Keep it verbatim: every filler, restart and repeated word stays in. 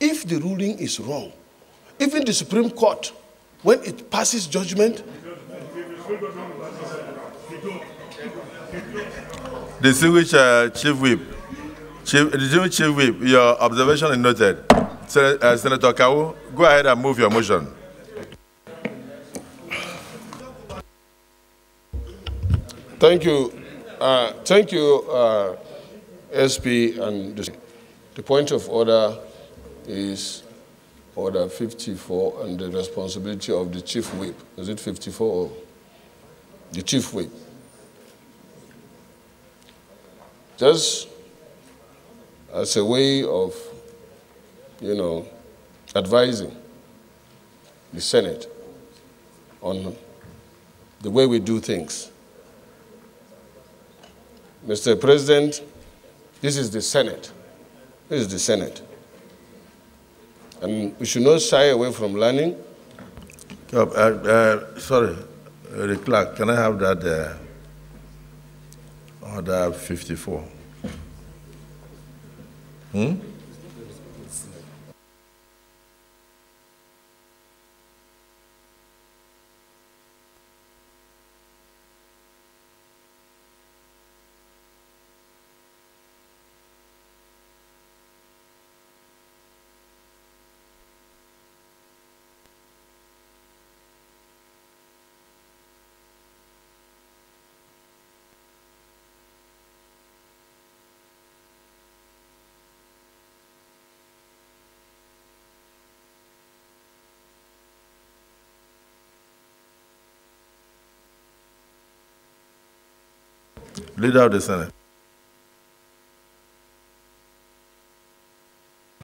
If the ruling is wrong, even the Supreme Court, when it passes judgment, distinguished uh, Chief Whip, Chief, distinguished Chief Whip, your observation is noted. Sen uh, Senator Kawo, go ahead and move your motion. Thank you, uh, thank you, uh, S P and the, the point of order is Order fifty-four and the responsibility of the Chief Whip. Is it fifty-four or the Chief Whip? Just as a way of, you know, advising the Senate on the way we do things. Mister President, this is the Senate. This is the Senate. And we should not shy away from learning. Uh, uh, sorry, the clerk, can I have that uh, order fifty-four? Hmm? Leader of the Senate.